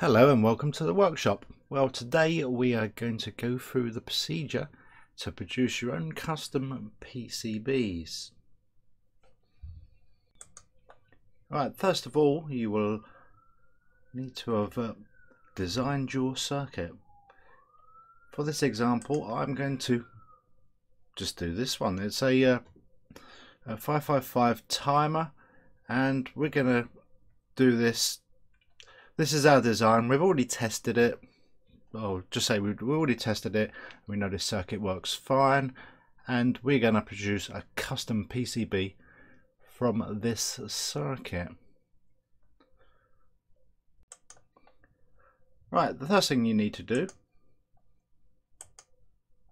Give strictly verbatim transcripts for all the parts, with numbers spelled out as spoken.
Hello and welcome to the workshop. Well, today we are going to go through the procedure to produce your own custom P C Bs. Alright, first of all you will need to have uh, designed your circuit. For this example I'm going to just do this one. It's a, uh, a five five five timer and we're going to do this. This is our design. We've already tested it. I'll just say we've already tested it. We know this circuit works fine. And we're going to produce a custom P C B from this circuit. Right, the first thing you need to do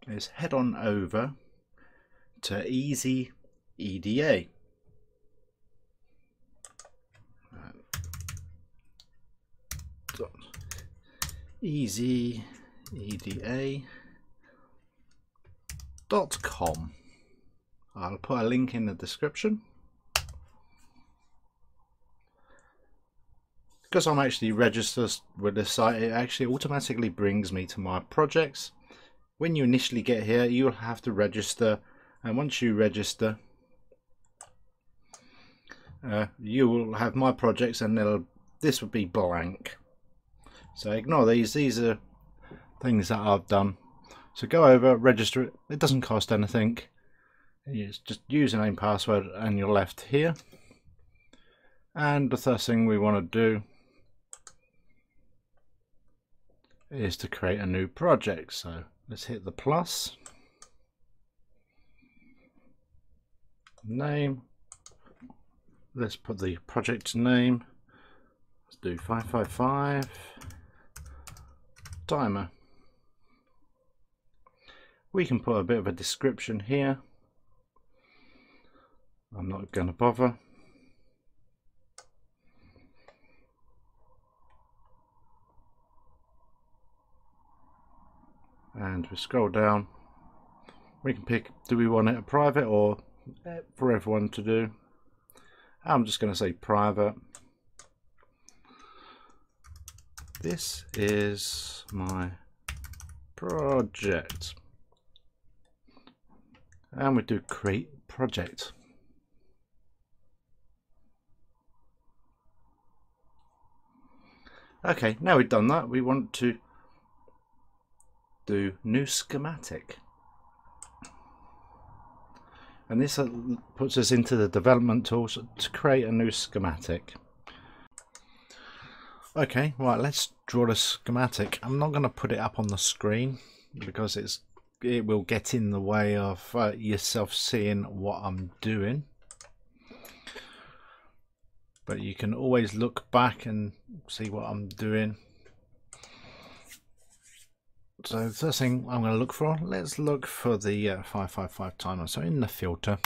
is head on over to EasyEDA. easy E D A dot com. I'll put a link in the description. Because I'm actually registered with this site, it actually automatically brings me to my projects. When you initially get here, you'll have to register, and once you register, uh, you will have my projects, and they'll, this would be blank. So ignore these, these are things that I've done. So go over, register it, it doesn't cost anything. It's just username, password, and you're left here. And the first thing we want to do is to create a new project. So let's hit the plus. Name, let's put the project name. Let's do five five five. Timer. We can put a bit of a description here. I'm not going to bother. And we scroll down. We can pick, do we want it a private or for everyone to do? I'm just going to say private. This is my project, and we do create project. Okay, now we've done that, we want to do new schematic, and this puts us into the development tools to create a new schematic. Okay, right, let's draw the schematic. I'm not going to put it up on the screen because it's it will get in the way of uh, yourself seeing what I'm doing. But you can always look back and see what I'm doing. So the first thing I'm going to look for, let's look for the uh, five five five timer. So in the filter,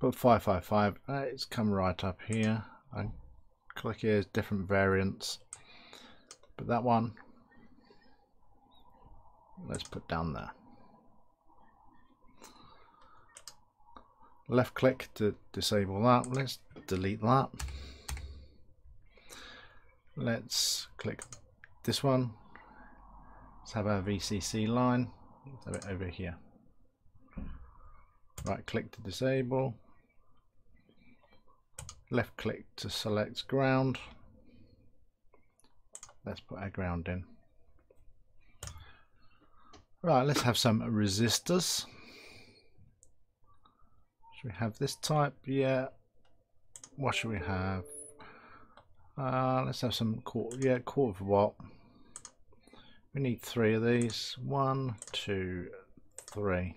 put five five five, uh, it's come right up here. I click here, different variants, but that one let's put down there. Left click to disable that. Let's delete that. Let's click this one. Let's have our V C C line. Let's have it over here. Right click to disable. Left click to select ground. Let's put our ground in. Right, let's have some resistors. Should we have this type? Yeah. What should we have? Uh, let's have some quarter, yeah, quarter of a watt. We need three of these. One, two, three.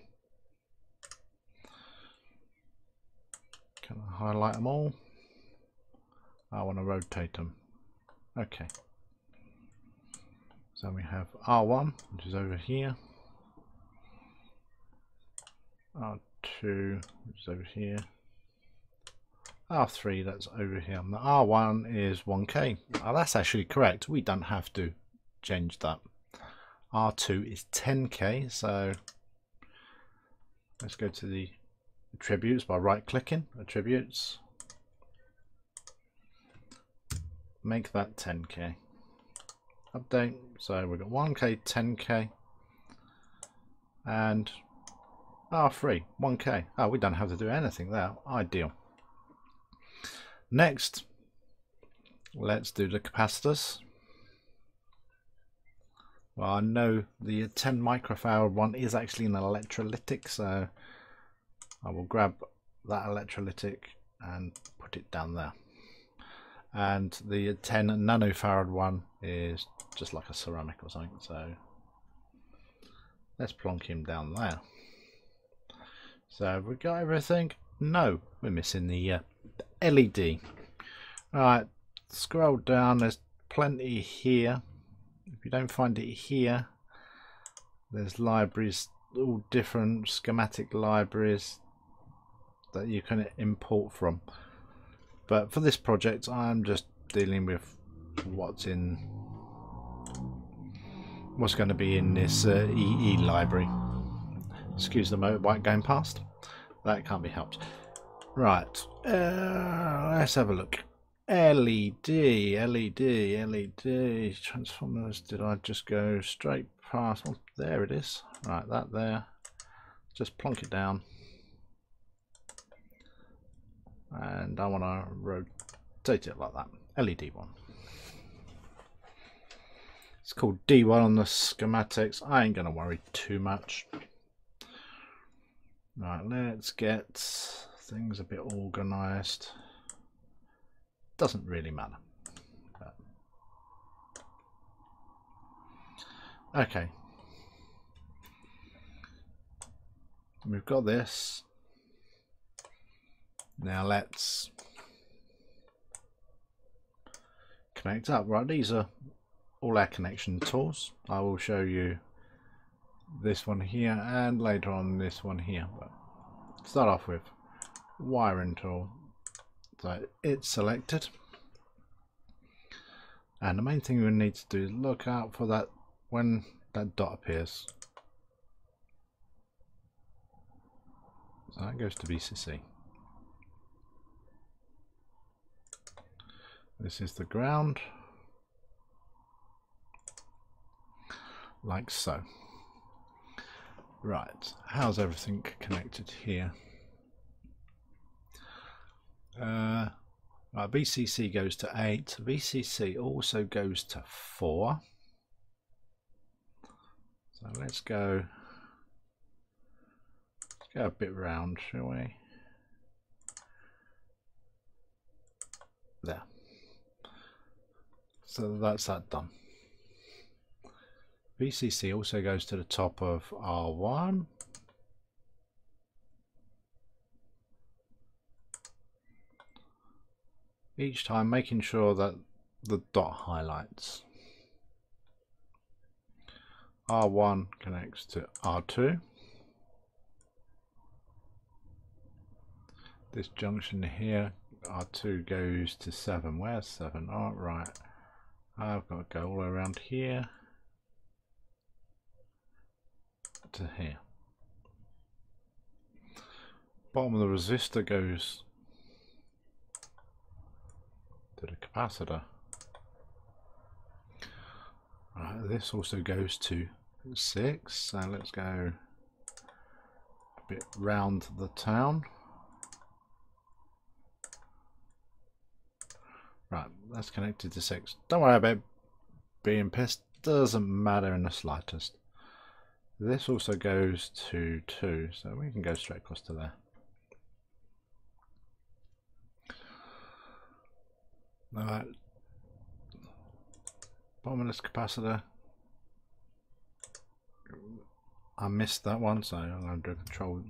Can I highlight them all? I want to rotate them. Okay. So we have R one, which is over here. R two, which is over here. R three, that's over here. And the R one is one K. Oh, that's actually correct. We don't have to change that. R two is ten K. So let's go to the attributes by right-clicking. Attributes. Make that ten K. update. So we've got one K, ten K, and R three, one K. Oh, we don't have to do anything there. Ideal. Next, let's do the capacitors. Well, I know the ten microfarad one is actually an electrolytic, so I will grab that electrolytic and put it down there. And the ten nanofarad one is just like a ceramic or something, so let's plonk him down there. So have we got everything? No, we're missing the uh, L E D. Alright, scroll down, there's plenty here. If you don't find it here, there's libraries, all different schematic libraries that you can import from. But for this project, I'm just dealing with what's in, what's going to be in this uh, E E library. Excuse the motorbike going past. That can't be helped. Right, uh, let's have a look. L E D, L E D, L E D, transformers, did I just go straight past? Oh, there it is. Right, that there. Just plonk it down. And I want to rotate it like that. L E D one. It's called D one on the schematics. I ain't going to worry too much. Right, let's get things a bit organised. Doesn't really matter. But. Okay. We've got this. Now let's connect up. Right, these are all our connection tools. I will show you this one here and later on this one here. But start off with wiring tool. So it's selected, and the main thing we need to do is look out for that when that dot appears. So that goes to V C C. This is the ground, like so. Right, how's everything connected here? Uh, right, V C C goes to eight. V C C also goes to four. So let's go, let's go a bit round, shall we? There. So that's that done. V C C also goes to the top of R one. Each time making sure that the dot highlights. R one connects to R two. This junction here, R two goes to seven. Where's seven? Oh, right. I've got to go all the way around here to here. Bottom of the resistor goes to the capacitor. Right, this also goes to six, so let's go a bit round the town. Right, that's connected to six. Don't worry about being pissed, doesn't matter in the slightest. This also goes to two, so we can go straight across to there. Alright, bottom of this capacitor, I missed that one, so I'm going to do control,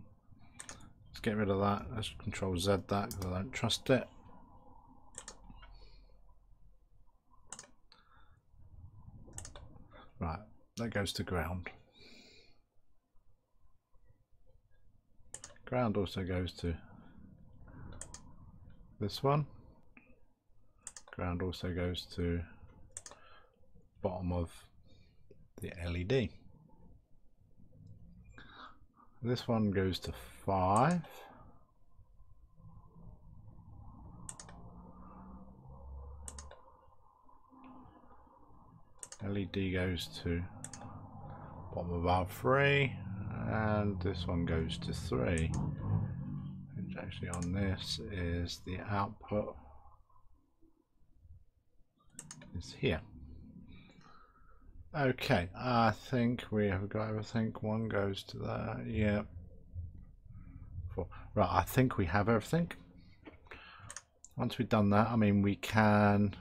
let's get rid of that, let's control Z that because I don't trust it. Right, that goes to ground. Ground also goes to this one. Ground also goes to bottom of the L E D. This one goes to five. L E D goes to bottom of our three, and this one goes to three. And actually on this is the output is here. Okay, I think we have got everything. One goes to there, yeah. Four. Right, I think we have everything. Once we've done that, I mean, we can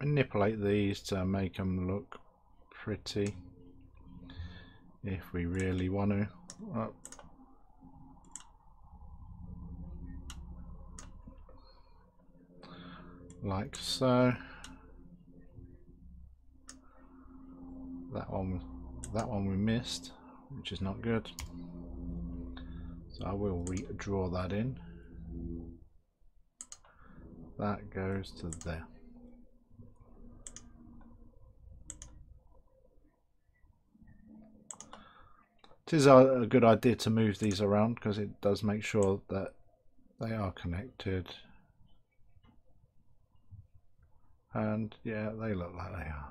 manipulate these to make them look pretty if we really want to. Oh. Like so. That one, that one we missed, which is not good. So I will redraw that in. That goes to there. It is a good idea to move these around because it does make sure that they are connected. And yeah, they look like they are.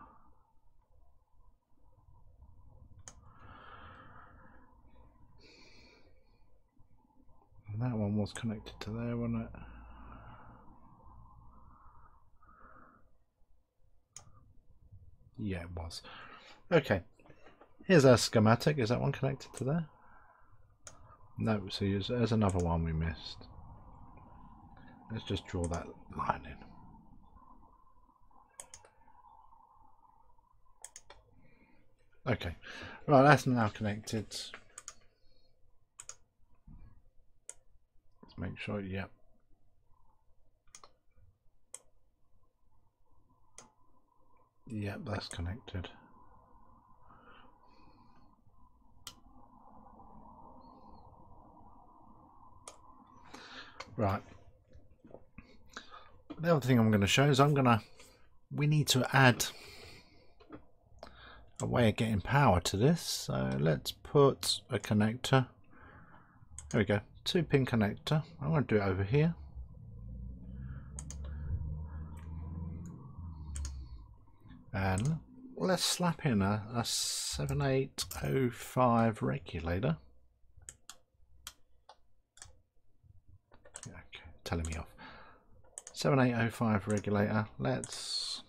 And that one was connected to there, wasn't it? Yeah, it was. Okay, here's our schematic. Is that one connected to there? No, so there's another one we missed. Let's just draw that line in. Okay, right, that's now connected. Let's make sure, yeah. Yep, that's connected. Right. The other thing I'm going to show is I'm going to, we need to add a way of getting power to this. So let's put a connector. There we go. Two pin connector. I'm going to do it over here. And let's slap in a, a seventy-eight oh five regulator. Okay, telling me off. seventy-eight oh five regulator. Let's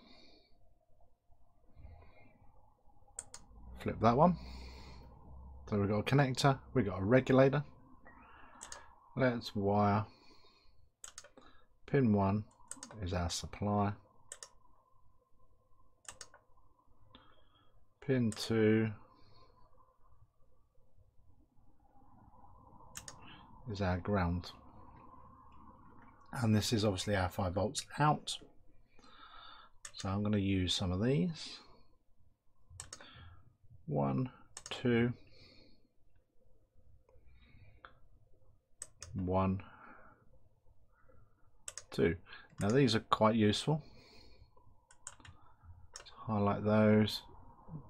flip that one. So we've got a connector, we've got a regulator. Let's wire. Pin one is our supply. Pin two is our ground, and this is obviously our five volts out. So I'm going to use some of these. One, two, one, two. Now these are quite useful. Let's highlight those.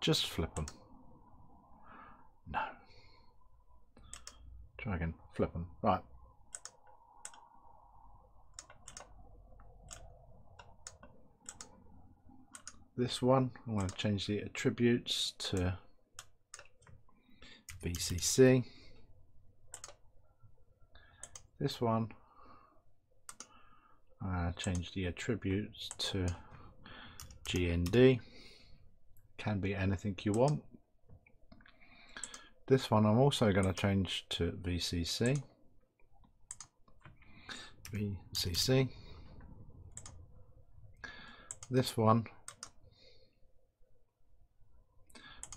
Just flip them. No. Try again. Flip them. Right. This one, I'm going to change the attributes to V C C. This one, I'm going to change the attributes to G N D. Can be anything you want. This one I'm also going to change to V C C. V C C. This one.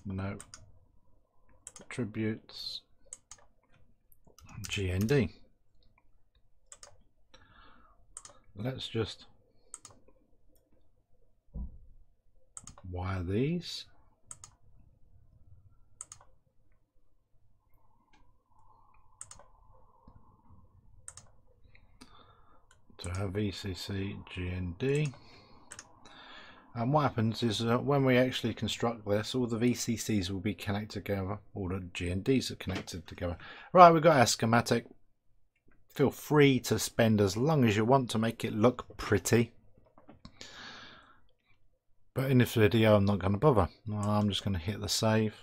No. Attributes. G N D. Let's just wire these. So our V C C G N D. And what happens is that when we actually construct this, all the V C Cs will be connected together, all the G N Ds are connected together. Right, we've got our schematic. Feel free to spend as long as you want to make it look pretty. But in this video, I'm not going to bother. I'm just going to hit the save.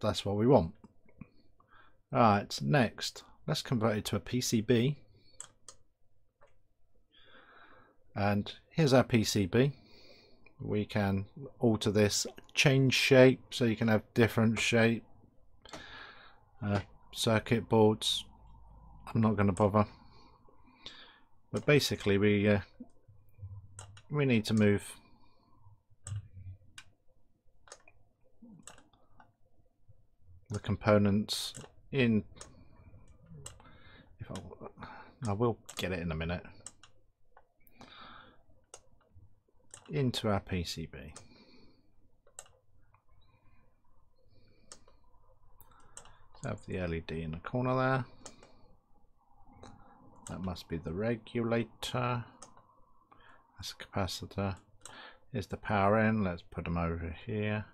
That's what we want. Alright, next, let's convert it to a P C B. And here's our P C B. We can alter this, change shape, so you can have different shape uh, circuit boards. I'm not going to bother. But basically, we uh, we need to move the components in. If I, I will get it in a minute. Into our P C B. Have the L E D in the corner there. That must be the regulator. That's the capacitor. Here's the power in. Let's put them over here.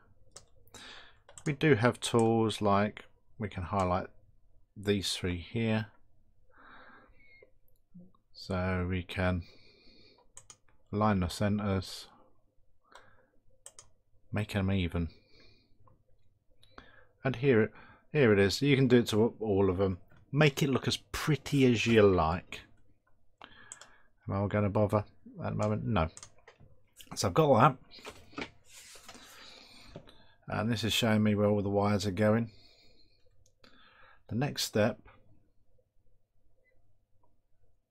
We do have tools like we can highlight these three here. So we can align the centers, make them even. And here, here it is. You can do it to all of them. Make it look as pretty as you like. Am I going to bother at the moment? No. So I've got that. And this is showing me where all the wires are going. The next step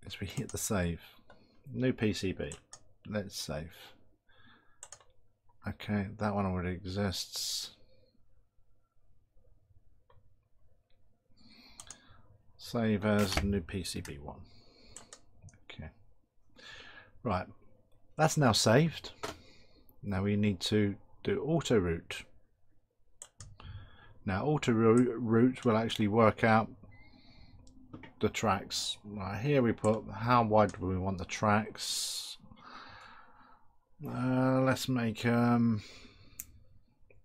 is we hit the save. New P C B. Let's save. Okay, that one already exists. Save as new P C B one. Okay. Right. That's now saved. Now we need to do auto route. Now auto route will actually work out the tracks. Right here we put how wide do we want the tracks. Uh, let's make um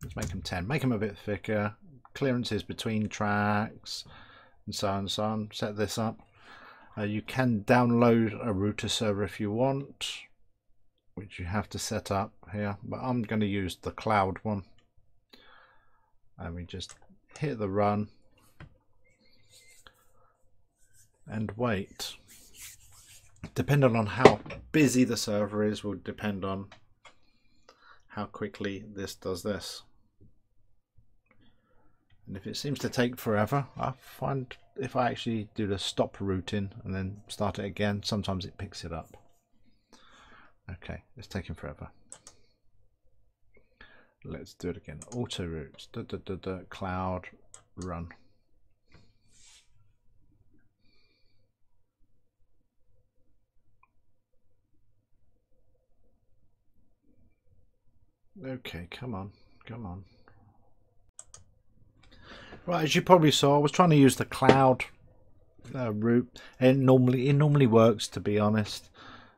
let's make them ten. Make them a bit thicker. Clearances between tracks. And so on and so on. Set this up. Uh, you can download a router server if you want, which you have to set up here, but I'm going to use the cloud one. And we just hit the run and wait. Depending on how busy the server is will depend on how quickly this does this. And if it seems to take forever, I find if I actually do the stop routing and then start it again, sometimes it picks it up. Okay, it's taking forever. Let's do it again. Auto routes, da, da, da, da, cloud, run. Okay, come on, come on. Right, as you probably saw, I was trying to use the cloud uh, route. It normally it normally works, to be honest.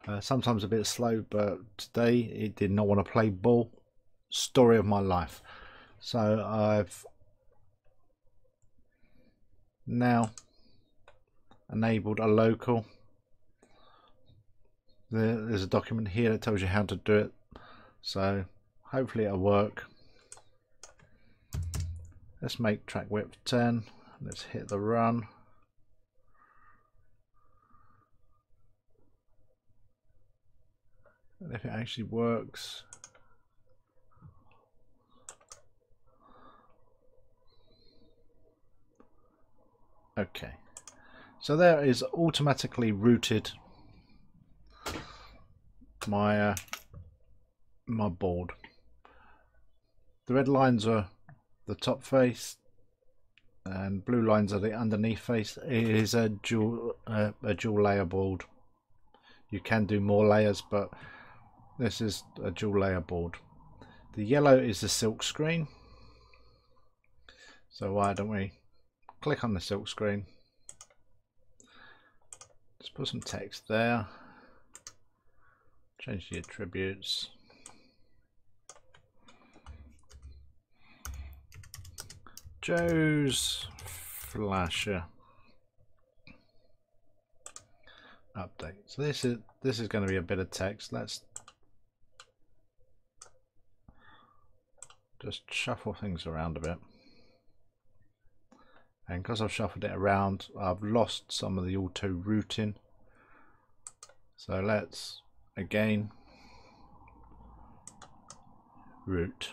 Uh, sometimes a bit slow, but today it did not want to play ball. Story of my life. So I've now enabled a local. There, there's a document here that tells you how to do it. So hopefully it'll work. Let's make track width ten. Let's hit the run. And if it actually works. Okay. So there is automatically routed my uh, my board. The red lines are the top face and blue lines are the underneath face. It is a dual uh, a dual layer board. You can do more layers, but this is a dual layer board. The yellow is the silk screen, so why don't we click on the silk screen? Let's put some text there, change the attributes. Joe's flasher update. So this is this is going to be a bit of text. Let's just shuffle things around a bit. And because I've shuffled it around, I've lost some of the auto routing. So let's again route.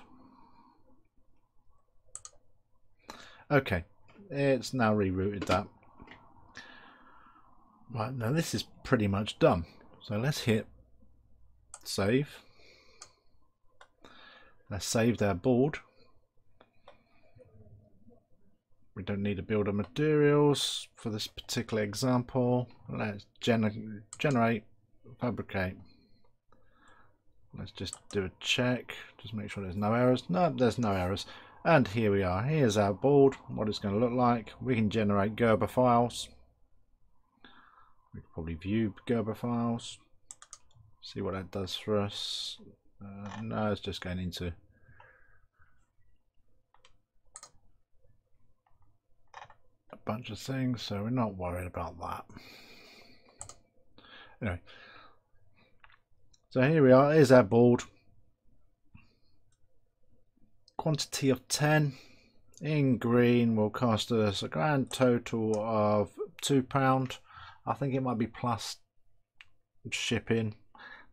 Okay, it's now rerouted that. Right, now this is pretty much done. So let's hit save. Let's save their board. We don't need a build of materials for this particular example. Let's gener generate, fabricate. Let's just do a check, just make sure there's no errors. No, there's no errors. And here we are. Here's our board, what it's going to look like. We can generate Gerber files. We can probably view Gerber files. See what that does for us. Uh, no, it's just going into... bunch of things, so we're not worried about that. Anyway, so here we are, here's our board. Quantity of ten in green will cost us a grand total of two pounds. I think it might be plus shipping.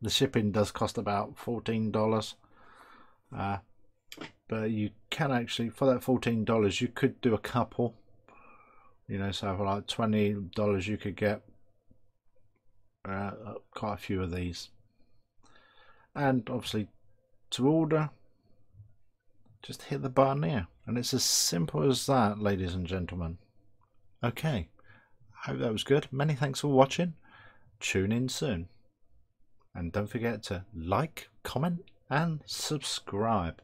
The shipping does cost about fourteen dollars, uh, but you can actually, for that fourteen dollars, you could do a couple. You know, so for like twenty dollars you could get uh, quite a few of these. And obviously to order, just hit the button here. And it's as simple as that, ladies and gentlemen. Okay, I hope that was good. Many thanks for watching. Tune in soon. And don't forget to like, comment and subscribe.